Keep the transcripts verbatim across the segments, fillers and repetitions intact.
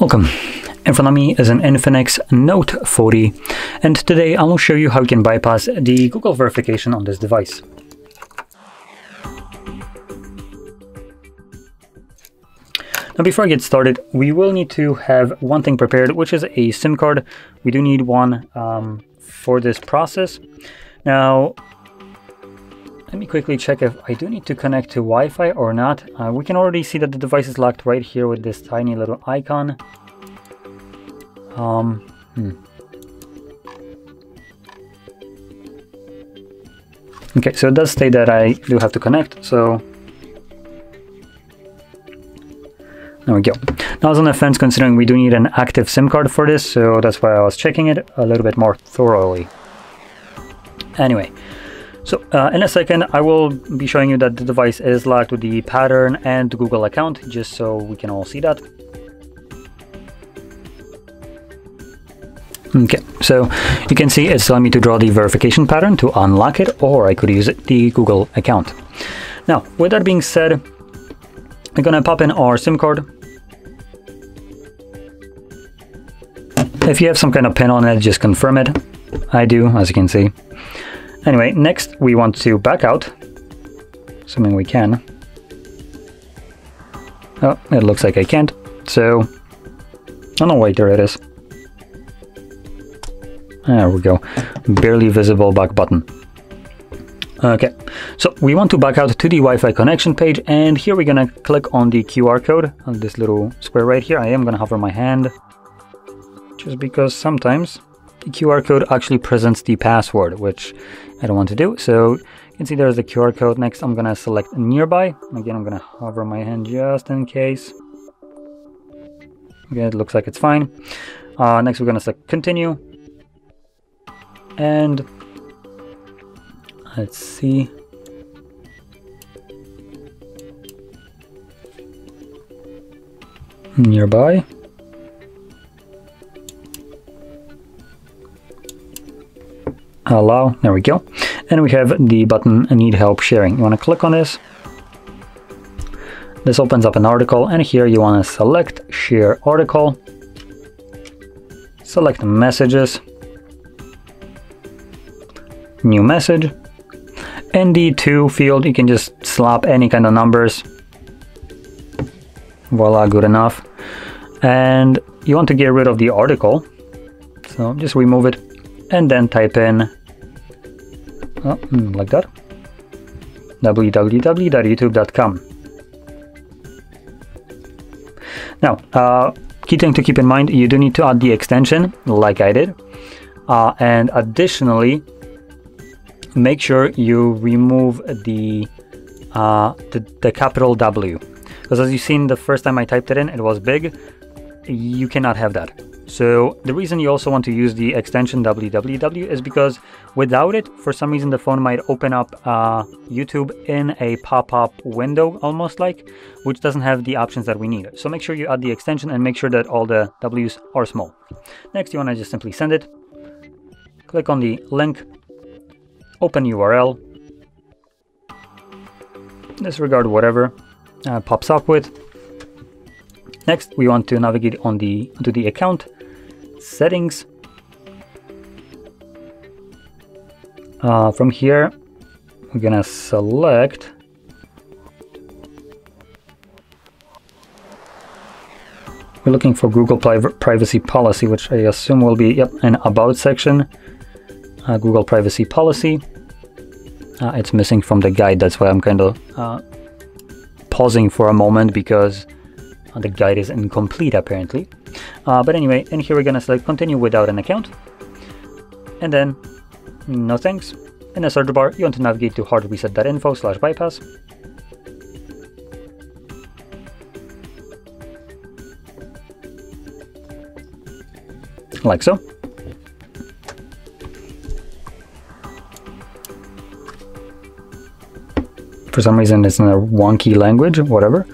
Welcome. In front of me is an Infinix Note forty, and today I will show you how you can bypass the Google verification on this device. Now, before I get started, we will need to have one thing prepared, which is a SIM card. We do need one um, for this process. Now, let me quickly check if I do need to connect to Wi-Fi or not. Uh, we can already see that the device is locked right here with this tiny little icon. Um, hmm. Okay, so it does state that I do have to connect, so there we go. Now, I was on the fence considering we do need an active SIM card for this, so that's why I was checking it a little bit more thoroughly. Anyway. So uh, in a second, I will be showing you that the device is locked with the pattern and Google account, just so we can all see that. Okay, so you can see it's telling me to draw the verification pattern to unlock it, or I could use the Google account. Now, with that being said, we're gonna pop in our SIM card. If you have some kind of pin on it, just confirm it. I do, as you can see. Anyway, next we want to back out, assuming we can. Oh, it looks like I can't, so... Oh no, wait, there it is. There we go, barely visible back button. Okay, so we want to back out to the Wi-Fi connection page, and here we're gonna click on the Q R code, on this little square right here. I am gonna hover my hand, just because sometimes the Q R code actually presents the password, which I don't want to do. So you can see there's the Q R code. Next, I'm going to select nearby. Again, I'm going to hover my hand just in case. Okay, it looks like it's fine. Uh, next, we're going to select continue. And let's see. Nearby. Allow, there we go. And we have the button need help sharing. You want to click on this. This opens up an article, and here you want to select share article, select messages, new message. In the to field, you can just slap any kind of numbers. Voila, good enough. And you want to get rid of the article, so just remove it. And then type in, oh, like that, w w w dot youtube dot com. Now, uh, key thing to keep in mind, you do need to add the extension, like I did. Uh, and additionally, make sure you remove the, uh, the, the capital W. Because as you've seen, the first time I typed it in, it was big. You cannot have that. So the reason you also want to use the extension w w w is because without it, for some reason, the phone might open up uh, YouTube in a pop-up window, almost like, which doesn't have the options that we need. So make sure you add the extension and make sure that all the W's are small. Next, you want to just simply send it. Click on the link, open U R L, disregard whatever uh, pops up with. Next, we want to navigate on the to the account. Settings. Uh, from here, we're gonna select we're looking for Google Privacy Policy, which I assume will be yep, an About section. Uh, Google Privacy Policy. Uh, it's missing from the guide, that's why I'm kind of uh, pausing for a moment, because the guide is incomplete apparently. Uh, but anyway, and here we're gonna select continue without an account. And then, no thanks. In the search bar, you want to navigate to hardreset.info slash bypass. Like so. For some reason, it's in a wonky language, whatever.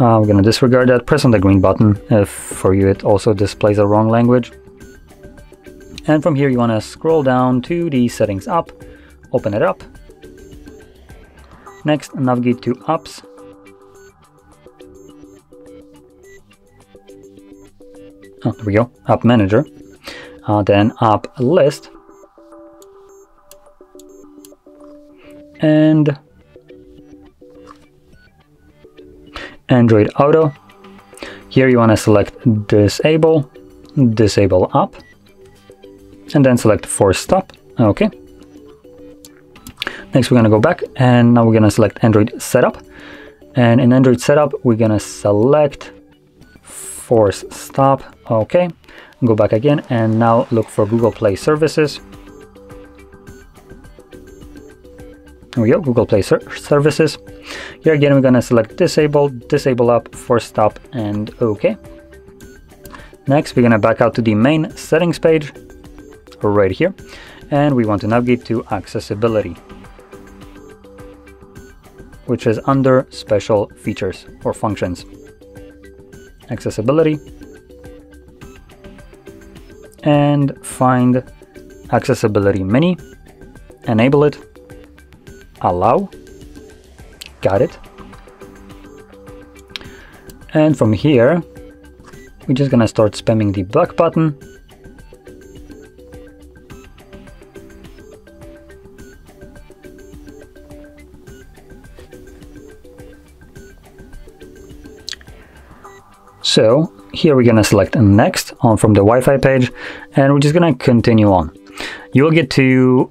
Uh, we're gonna disregard that. Press on the green button if for you it also displays a wrong language. And from here you want to scroll down to the settings app, open it up. Next, navigate to apps. oh, there we go, App Manager, uh, then App List, and Android Auto. Here you want to select Disable, Disable App, and then select Force Stop. Okay. Next we're going to go back, and now we're going to select Android Setup. And in Android Setup, we're going to select Force Stop. Okay. Go back again, and now look for Google Play Services. There we go, Google Play Ser Services. Here again, we're going to select Disable, Disable App, Force Stop, and OK. Next, we're going to back out to the main settings page, right here. And we want to navigate to Accessibility, which is under Special Features or Functions. Accessibility. And find Accessibility Menu, enable it, allow. Got it. And from here, we're just gonna start spamming the black button. So here we're gonna select next on from the Wi-Fi page, and we're just gonna continue on. You'll get to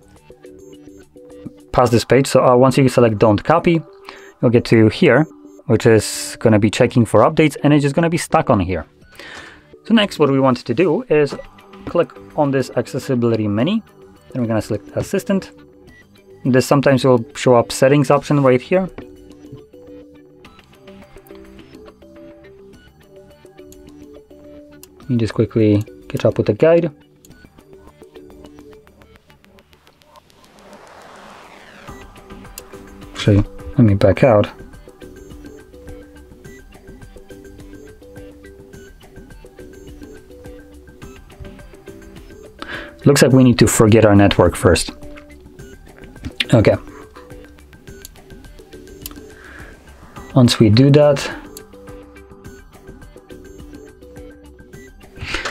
pass this page, so uh, once you select Don't Copy, you'll get to here, which is gonna be checking for updates, and it's just gonna be stuck on here. So next, what we want to do is click on this Accessibility Menu, and we're gonna select Assistant. This sometimes will show up Settings option right here. Let me just quickly catch up with the guide. Actually, let me back out. Looks like we need to forget our network first. Okay. Once we do that.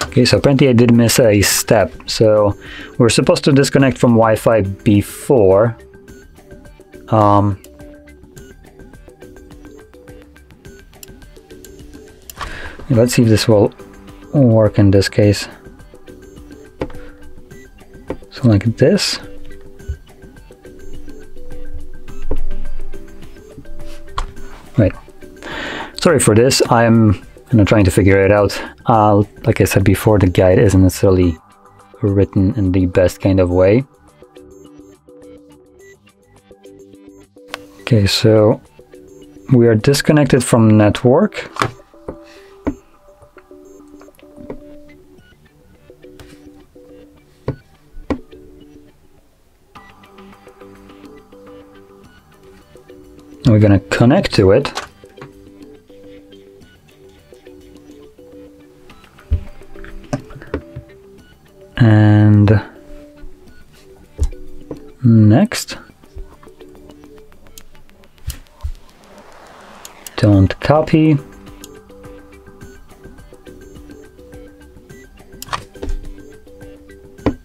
Okay, so apparently I did miss a step. So we're supposed to disconnect from Wi-Fi before. Um, let's see if this will work in this case. So like this. Right. Sorry for this. I'm you know, trying to figure it out. Uh, like I said before, the guide isn't necessarily written in the best kind of way. Okay, so we are disconnected from network. We're going to connect to it. And next. Don't copy.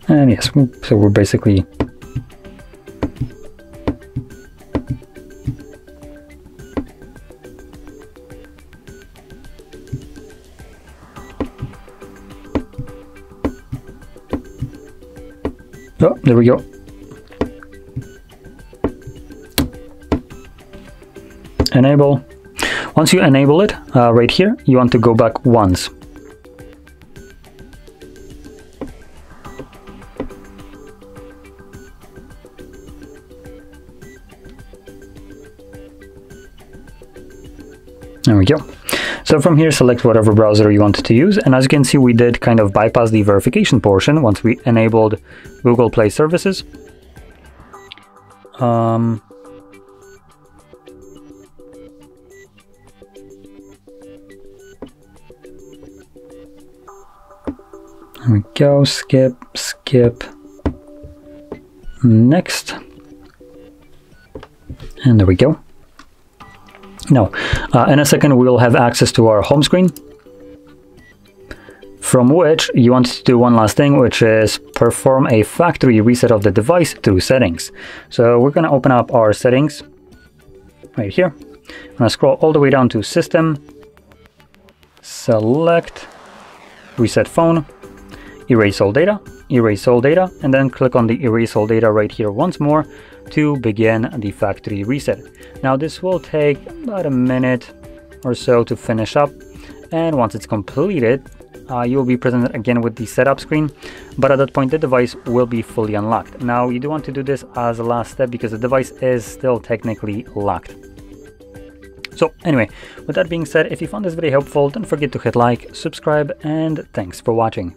And yes, so we're basically oh, there we go. Enable. Once you enable it, uh, right here, you want to go back once. There we go. So from here, select whatever browser you want to use. And as you can see, we did kind of bypass the verification portion once we enabled Google Play Services. Um, There we go, skip, skip, next, and there we go. Now, uh, in a second, we'll have access to our home screen. from which you want to do one last thing, which is perform a factory reset of the device through settings. So we're going to open up our settings right here. I'm going to scroll all the way down to System, select Reset Phone, Erase All Data, Erase All Data, and then click on the Erase All Data right here once more to begin the factory reset. Now this will take about a minute or so to finish up, and once it's completed, uh, you'll be presented again with the setup screen, but at that point the device will be fully unlocked. Now you do want to do this as a last step because the device is still technically locked. So anyway, with that being said, if you found this video helpful, don't forget to hit like, subscribe, and thanks for watching.